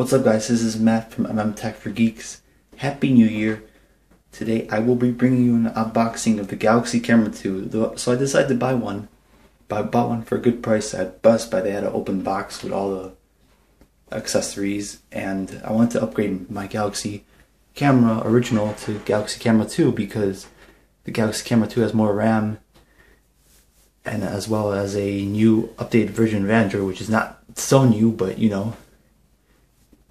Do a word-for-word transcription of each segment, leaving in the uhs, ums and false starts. What's up guys, this is Matt from M M Tech for Geeks. Happy New Year. Today I will be bringing you an unboxing of the Galaxy Camera two. So I decided to buy one, but I bought one for a good price at Best Buy. They had an open box with all the accessories, and I wanted to upgrade my Galaxy Camera original to Galaxy Camera two because the Galaxy Camera two has more RAM, and as well as a new updated version of Android, which is not so new, but you know,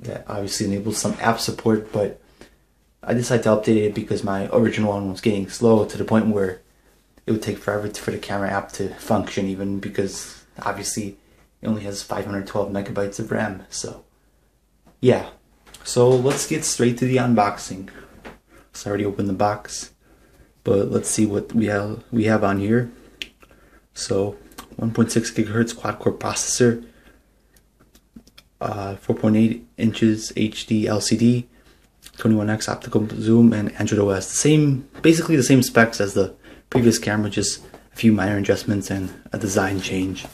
that obviously enables some app support. But I decided to update it because my original one was getting slow to the point where it would take forever for the camera app to function, even because obviously it only has five hundred twelve megabytes of RAM. So yeah, so let's get straight to the unboxing. So I already opened the box, but let's see what we have we have on here. So one point six gigahertz quad-core processor, uh, four point eight inches H D L C D, twenty-one x optical zoom, and Android O S. The same, basically the same specs as the previous camera, just a few minor adjustments and a design change.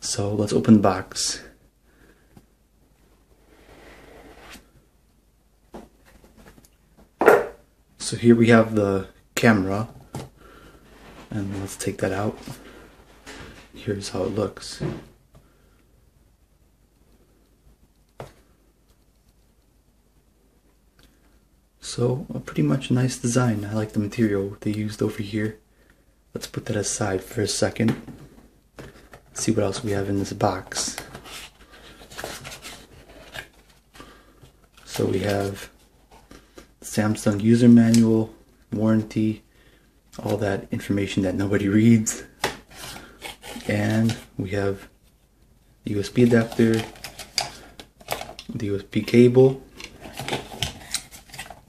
So let's open the box. So here we have the camera, and let's take that out. Here's how it looks. So a pretty much nice design. I like the material they used over here. Let's put that aside for a second. Let's see what else we have in this box. So we have the Samsung user manual, warranty, all that information that nobody reads. And we have the U S B adapter, the U S B cable,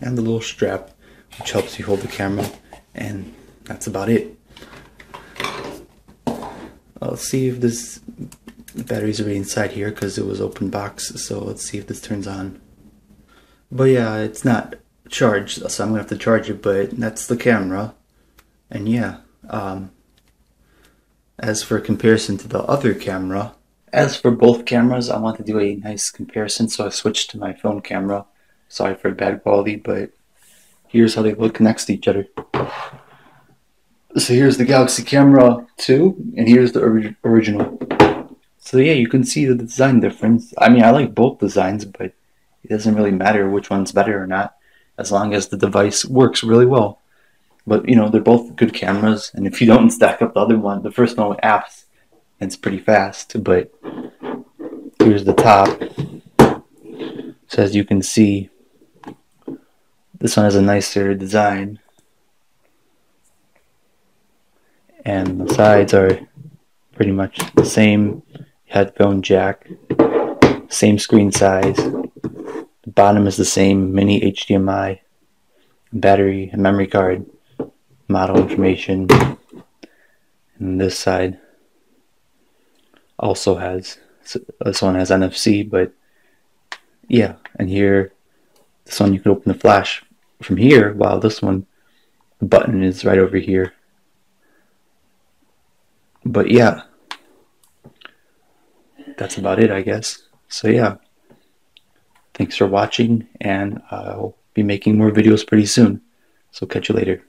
and the little strap which helps you hold the camera, and that's about it. I'll see if this, the batteries are inside here because it was open box, so let's see if this turns on. But yeah, it's not charged, so I'm gonna have to charge it, but that's the camera. And yeah, um, as for comparison to the other camera, as for both cameras, I want to do a nice comparison, so I switched to my phone camera. Sorry for bad quality, but here's how they look next to each other. So here's the Galaxy Camera two, and here's the ori original. So yeah, you can see the design difference. I mean, I like both designs, but it doesn't really matter which one's better or not, as long as the device works really well. But, you know, they're both good cameras, and if you don't stack up the other one, the first one with apps, it's pretty fast. But here's the top. So as you can see, this one has a nicer design. And the sides are pretty much the same. Headphone jack, same screen size. The bottom is the same, mini H D M I, battery, and memory card. Model information, and this side also has, this one has N F C, but yeah, and here, this one you can open the flash from here, while this one, the button is right over here. But yeah, that's about it, I guess. So yeah, thanks for watching, and I'll be making more videos pretty soon, so catch you later.